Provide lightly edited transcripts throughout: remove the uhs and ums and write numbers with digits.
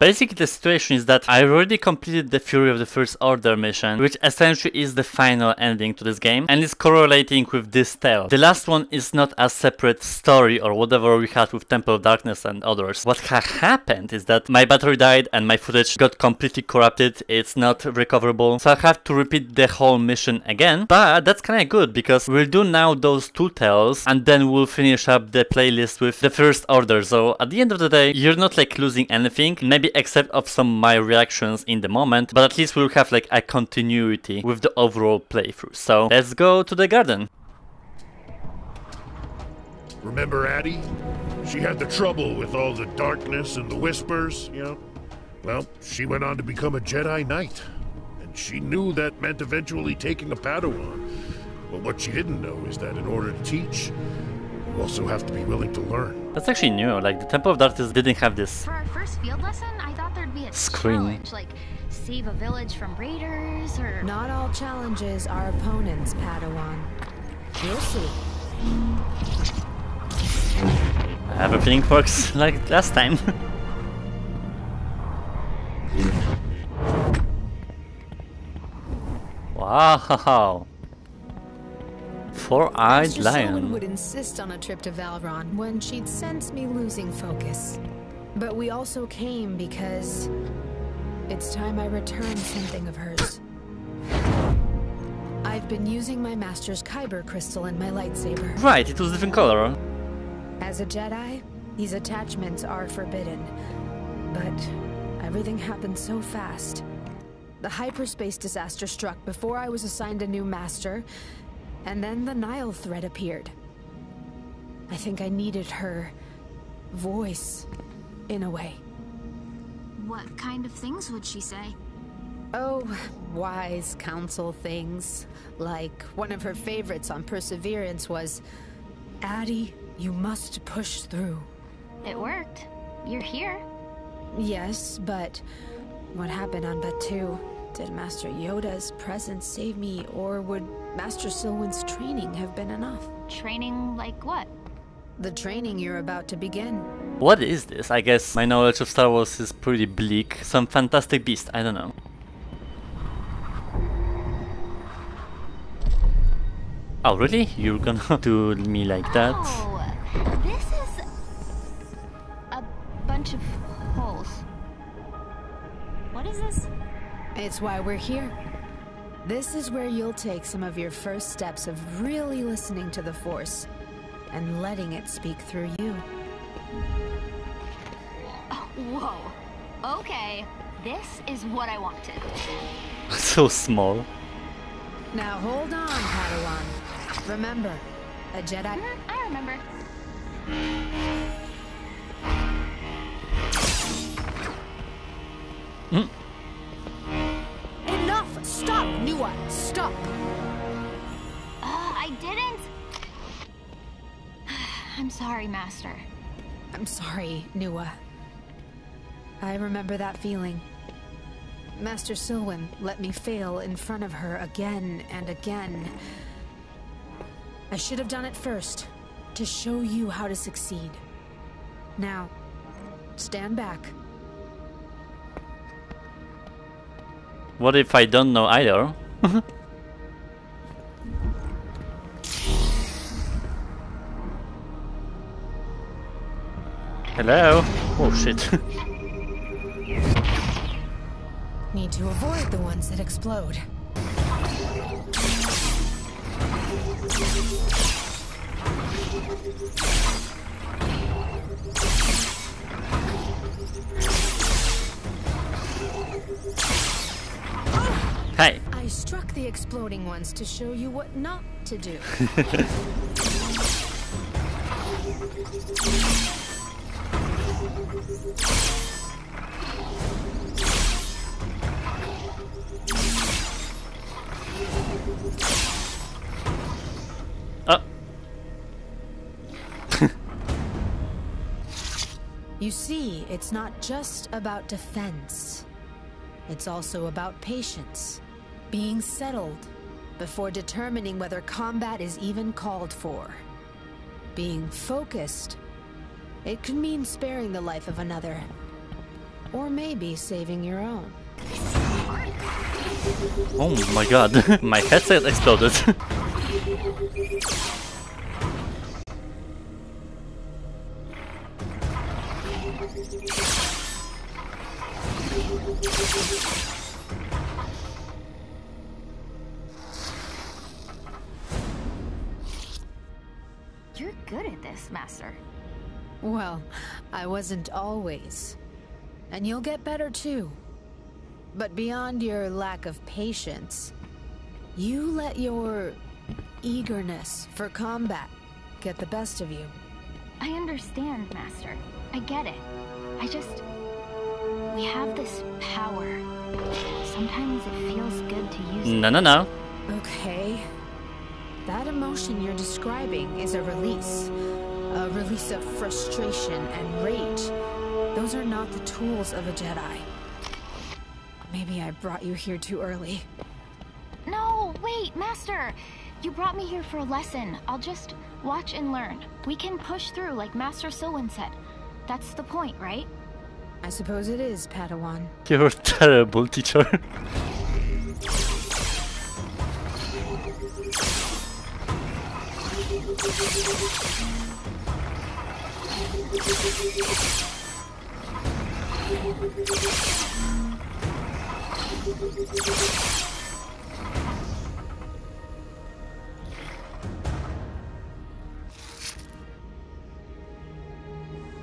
Basically the situation is that I already completed the Fury of the First Order mission, which essentially is the final ending to this game and is correlating with this tale. The last one is not a separate story or whatever we had with Temple of Darkness and others. What happened is that my battery died and my footage got completely corrupted, it's not recoverable, so I have to repeat the whole mission again, but that's kinda good because we'll do now those two tales and then we'll finish up the playlist with the First Order, so at the end of the day you're not like losing anything, maybe except of some of my reactions in the moment, but at least we'll have like a continuity with the overall playthrough. So let's go to the garden. Remember Addie? She had the trouble with all the darkness and the whispers, you know? Well, she went on to become a Jedi Knight, and she knew that meant eventually taking a Padawan. But what she didn't know is that in order to teach, you also have to be willing to learn. That's actually new, like the Temple of Darkness didn't have this. For our first field lesson, I thought there'd be a challenge, like save a village from raiders or... Not all challenges are opponents, Padawan. You'll see. I have a feeling it works like last time. Wow. Four-eyed lion. Someone would insist on a trip to Valron when she'd sense me losing focus. But we also came because it's time I returned something of hers. I've been using my master's kyber crystal in my lightsaber. Right, it was a different color. As a Jedi, these attachments are forbidden. But everything happened so fast. The hyperspace disaster struck before I was assigned a new master. And then the Nile thread appeared. I think I needed her voice, in a way. What kind of things would she say? Oh, wise counsel things. Like, one of her favorites on Perseverance was, Addie, you must push through. It worked. You're here. Yes, but what happened on Batuu? Did Master Yoda's presence save me, or would Master Silwyn's training have been enough? Training like what? The training you're about to begin. What is this? I guess my knowledge of Star Wars is pretty bleak. Some fantastic beast, I don't know. Oh really? You're gonna do me like that? Oh, this is a bunch of holes. What is this? It's why we're here. This is where you'll take some of your first steps of really listening to the Force and letting it speak through you. Whoa. Okay, this is what I wanted. So small. Now hold on, Padawan. Remember, a Jedi... I remember. Enough! Stop, Nua! Stop! I didn't! I'm sorry, Master. I'm sorry, Nua. I remember that feeling. Master Silwyn let me fail in front of her again and again. I should have done it first, to show you how to succeed. Now, stand back. What if I don't know either? Hello? Oh shit. Need to avoid the ones that explode. Hey. I struck the exploding ones to show you what not to do. Oh. You see, it's not just about defense. It's also about patience. Being settled before determining whether combat is even called for. Being focused, it could mean sparing the life of another. Or maybe saving your own. Oh my god, my headset exploded. You're good at this, Master. Well, I wasn't always. And you'll get better too. But beyond your lack of patience, you let your eagerness for combat get the best of you. I understand, Master. I get it. I just... we have this power. Sometimes it feels good to use it. No. Okay. That emotion you're describing is a release. A release of frustration and rage. Those are not the tools of a Jedi. Maybe I brought you here too early. No, wait, Master! You brought me here for a lesson. I'll just watch and learn. We can push through like Master Sowen said. That's the point, right? I suppose it is, Padawan. You're a terrible teacher.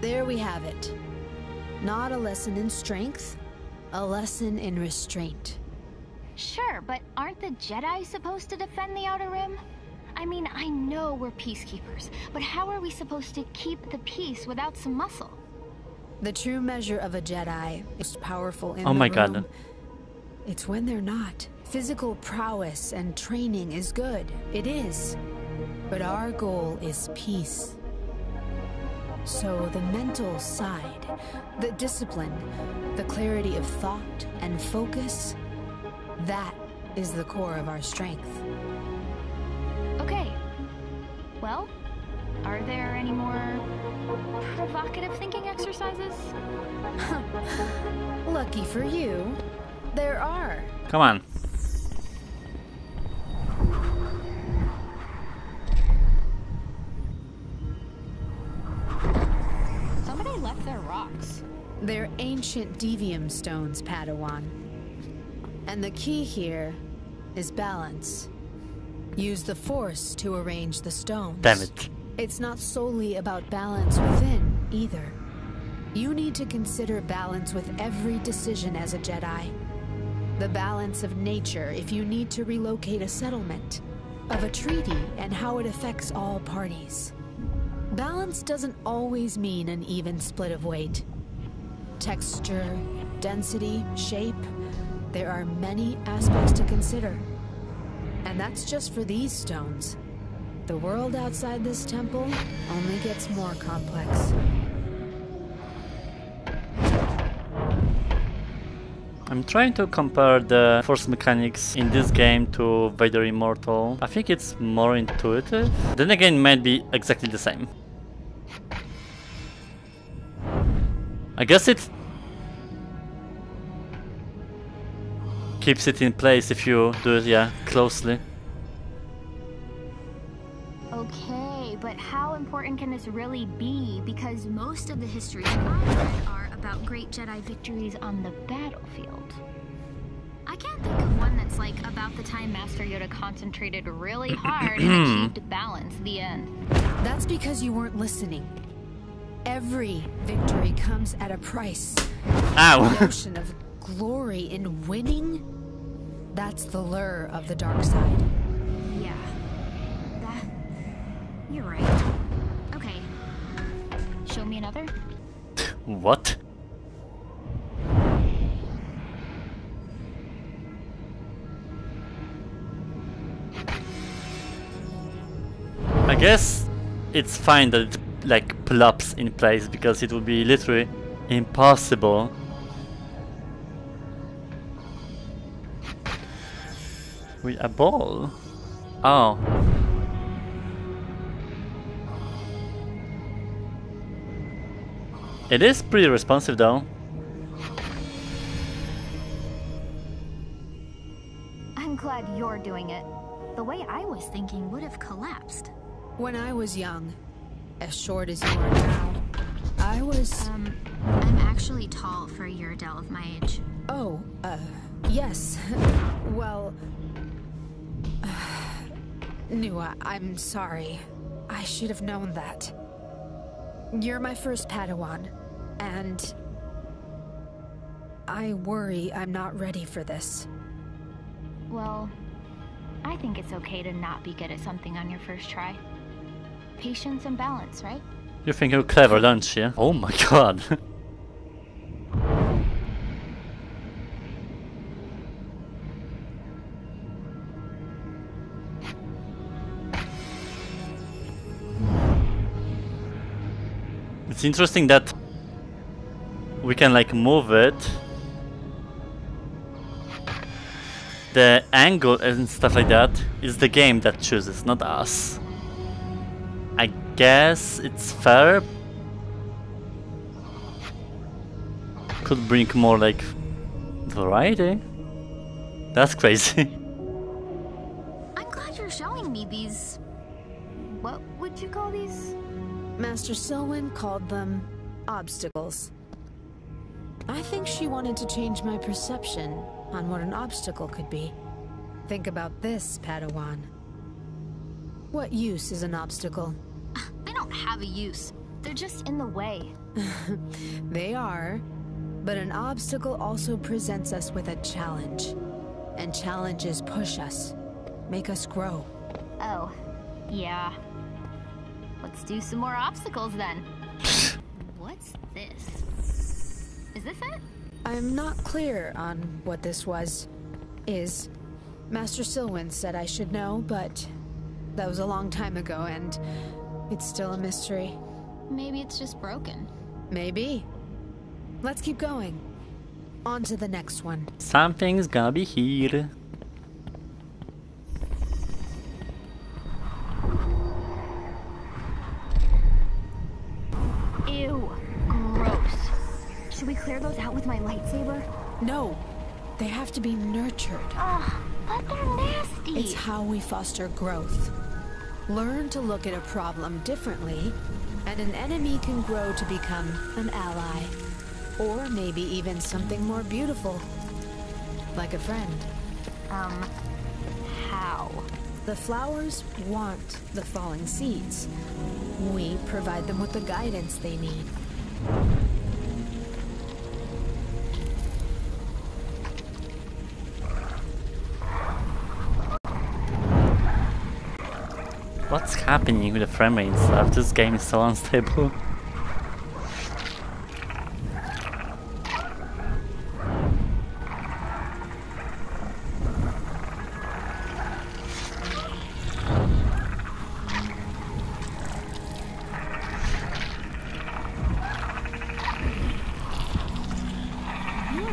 There we have it. Not a lesson in strength, a lesson in restraint. Sure, but aren't the Jedi supposed to defend the Outer Rim? I mean, I know we're peacekeepers, but how are we supposed to keep the peace without some muscle? The true measure of a Jedi is powerful in the room. Oh my god. It's when they're not. Physical prowess and training is good. It is. But our goal is peace. So the mental side, the discipline, the clarity of thought and focus, that is the core of our strength. Okay. Well, are there any more provocative thinking exercises? Lucky for you, there are. Come on. Somebody left their rocks. They're ancient devium stones, Padawan. And the key here is balance. Use the Force to arrange the stones. Damn it. It's not solely about balance within, either. You need to consider balance with every decision as a Jedi. The balance of nature if you need to relocate a settlement, of a treaty and how it affects all parties. Balance doesn't always mean an even split of weight. Texture, density, shape, there are many aspects to consider. And that's just for these stones. The world outside this temple only gets more complex. I'm trying to compare the force mechanics in this game to Vader Immortal. I think it's more intuitive. Then again, it might be exactly the same. I guess it keeps it in place if you do it, yeah, closely. Okay, but how important can this really be? Because most of the histories I've read are about great Jedi victories on the battlefield. I can't think of one that's like about the time Master Yoda concentrated really hard and achieved balance at the end. That's because you weren't listening. Every victory comes at a price. Ow. The notion of glory in winning, that's the lure of the dark side. You're right. Okay. Show me another? What? I guess it's fine that it like plops in place because it would be literally impossible with a ball. Oh. It is pretty responsive though. glad you're doing it. The way I was thinking would have collapsed. When I was young, as short as you are now, I was... I'm actually tall for a Yuridell of my age. Oh, yes. Well... Nua, I'm sorry. I should have known that. You're my first Padawan, and... I worry I'm not ready for this. Well, I think it's okay to not be good at something on your first try. Patience and balance, right? You think you're clever, don't you? Oh my god. It's interesting that we can like move it. The angle and stuff like that is the game that chooses, not us. I guess it's fair. Could bring more like variety. That's crazy. I'm glad you're showing me these. What would you call these? Master Selwyn called them obstacles. I think she wanted to change my perception on what an obstacle could be. Think about this, Padawan. What use is an obstacle? I don't have a use. They're just in the way. They are. But an obstacle also presents us with a challenge. And challenges push us, make us grow. Oh, yeah. Let's do some more obstacles then. What's this? Is this it? I'm not clear on what this was. Is. Master Selwyn said I should know, but that was a long time ago and it's still a mystery. Maybe it's just broken. Maybe. Let's keep going. On to the next one. Something's gonna be here. Ew. Gross. Should we clear those out with my lightsaber? No. They have to be nurtured. Ugh, but they're nasty. It's how we foster growth. Learn to look at a problem differently, and an enemy can grow to become an ally. Or maybe even something more beautiful. Like a friend. How? The flowers want the falling seeds. We provide them with the guidance they need. What's happening with the frame rate and stuff? This game is so unstable. You're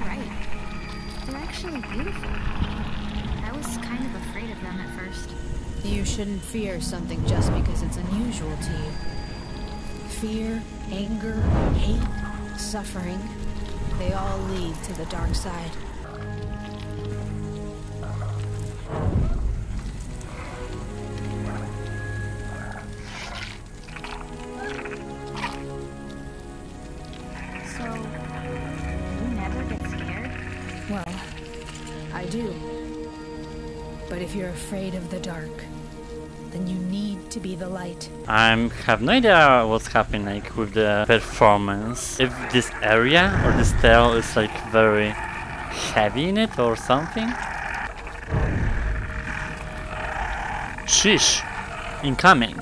right. They're actually beautiful. I was kind of afraid of them at first. You shouldn't fear something just because it's unusual to you. Fear, anger, hate, suffering, they all lead to the dark side. So, you never get scared? Well, I do. But if you're afraid of the dark, then you need to be the light. I have no idea what's happening like with the performance. If this area or this tail is like very heavy in it or something. Sheesh! Incoming!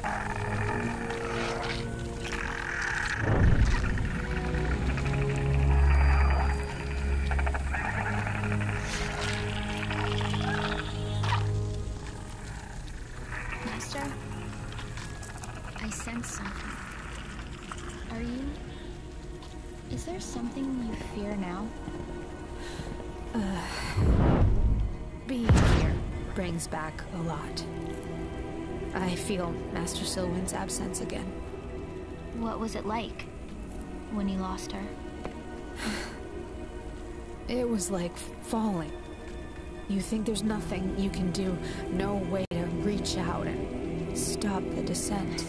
Is there something you fear now? Being here brings back a lot. I feel Master Selwyn's absence again. What was it like when you lost her? It was like falling. You think there's nothing you can do, no way to reach out and stop the descent.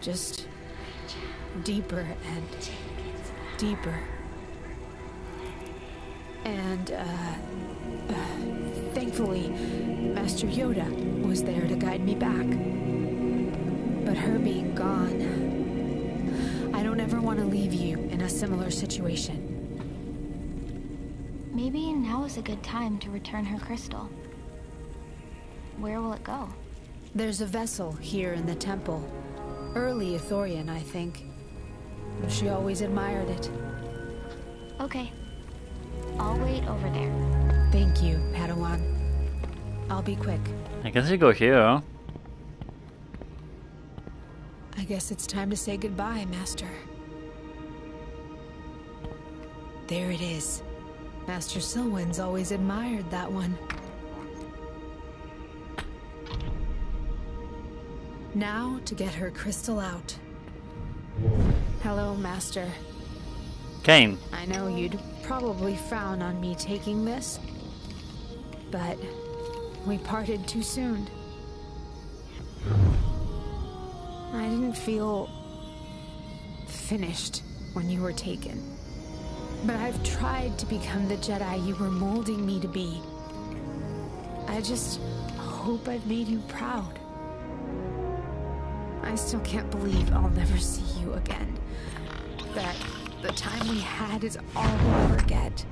Just deeper and deeper. And, thankfully, Master Yoda was there to guide me back. But her being gone... I don't ever want to leave you in a similar situation. Maybe now is a good time to return her crystal. Where will it go? There's a vessel here in the temple. Early Ithorian, I think. She always admired it. Okay. I'll wait over there. Thank you, Padawan. I'll be quick. I guess you go here. I guess it's time to say goodbye, Master. There it is. Master Silwyn's always admired that one. Now to get her crystal out. Hello, Master. Kane. I know you'd probably frown on me taking this, but we parted too soon. I didn't feel finished when you were taken, but I've tried to become the Jedi you were molding me to be. I just hope I've made you proud. I still can't believe I'll never see you again. That the time we had is all we'll ever get.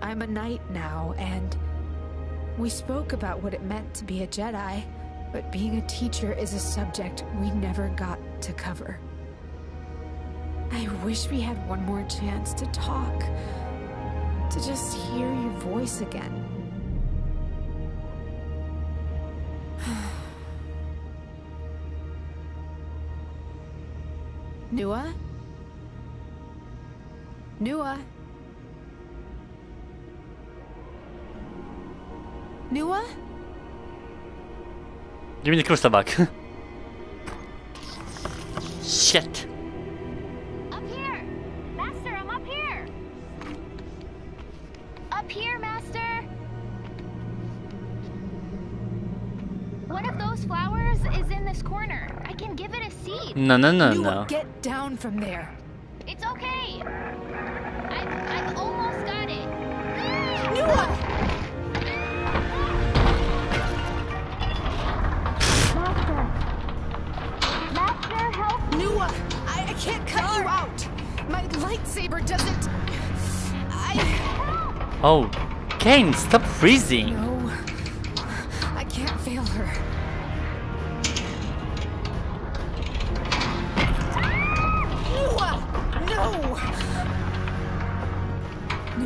I'm a knight now, and we spoke about what it meant to be a Jedi, but being a teacher is a subject we never got to cover. I wish we had one more chance to talk, to just hear your voice again. Nua? Nua? Nua? Give me the crystal back. Shit. Up here! Master, I'm up here! Up here, Master! One of those flowers is in this corner. I can give it a seed. No. Get down from there. It's okay. I've almost got it. Master! Master, help! Nua! I can't cut you out! My lightsaber doesn't... Oh, Kane, stop freezing! No, I can't fail her.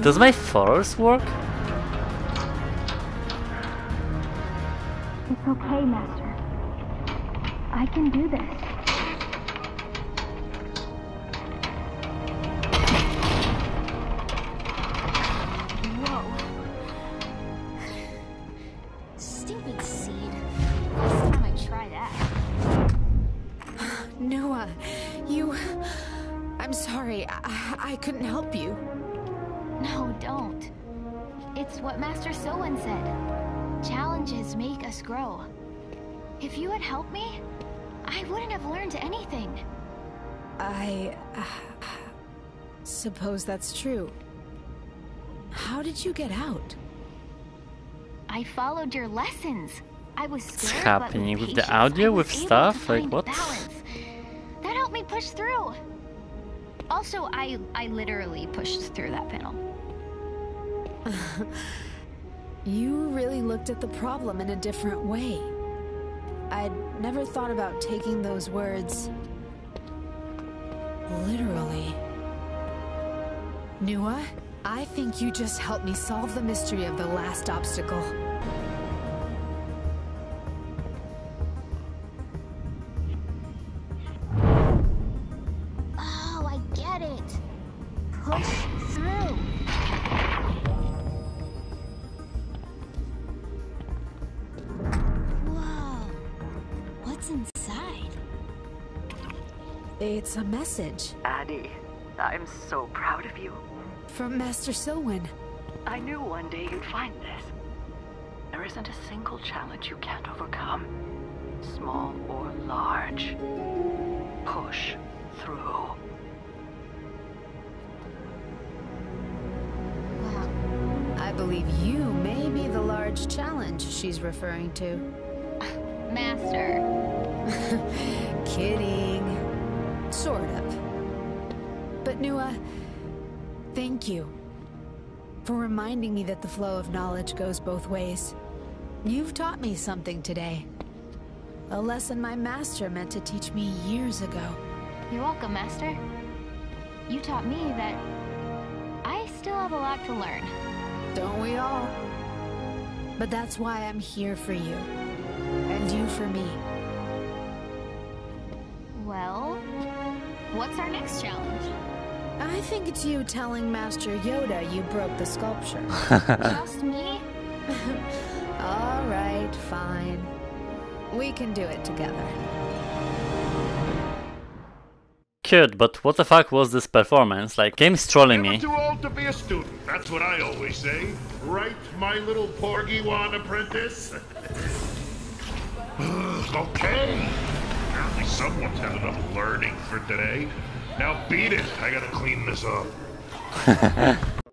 Does my force work? It's okay, Master. I can do this. Whoa. Stupid seed. Last time I tried that. Nua, you... I'm sorry. I couldn't help you. No, don't. It's what Master Silwyn said. Challenges make us grow. If you had helped me, I wouldn't have learned anything. I... suppose that's true. How did you get out? I followed your lessons. I was scared, what's happening with the audio, with stuff? Like, what? Balance. That helped me push through. Also, I literally pushed through that panel. You really looked at the problem in a different way. I'd never thought about taking those words... literally. Nua, I think you just helped me solve the mystery of the last obstacle. It's a message. Addy, I'm so proud of you. From Master Silwyn. I knew one day you'd find this. There isn't a single challenge you can't overcome, small or large. Push through. Well, I believe you may be the large challenge she's referring to. Master. Kidding. Sort of. But Nua, thank you for reminding me that the flow of knowledge goes both ways. You've taught me something today. A lesson my master meant to teach me years ago. You're welcome, Master. You taught me that I still have a lot to learn. Don't we all? But that's why I'm here for you. And you for me. Well, what's our next challenge? I think it's you telling Master Yoda you broke the sculpture. Just me? All right, fine. We can do it together. Cute, but what the fuck was this performance? Like, game's trolling me. Never too old to be a student. That's what I always say. Right, my little Porgy-Wan apprentice? Okay. Apparently someone's had enough learning for today. Now beat it! I gotta clean this up.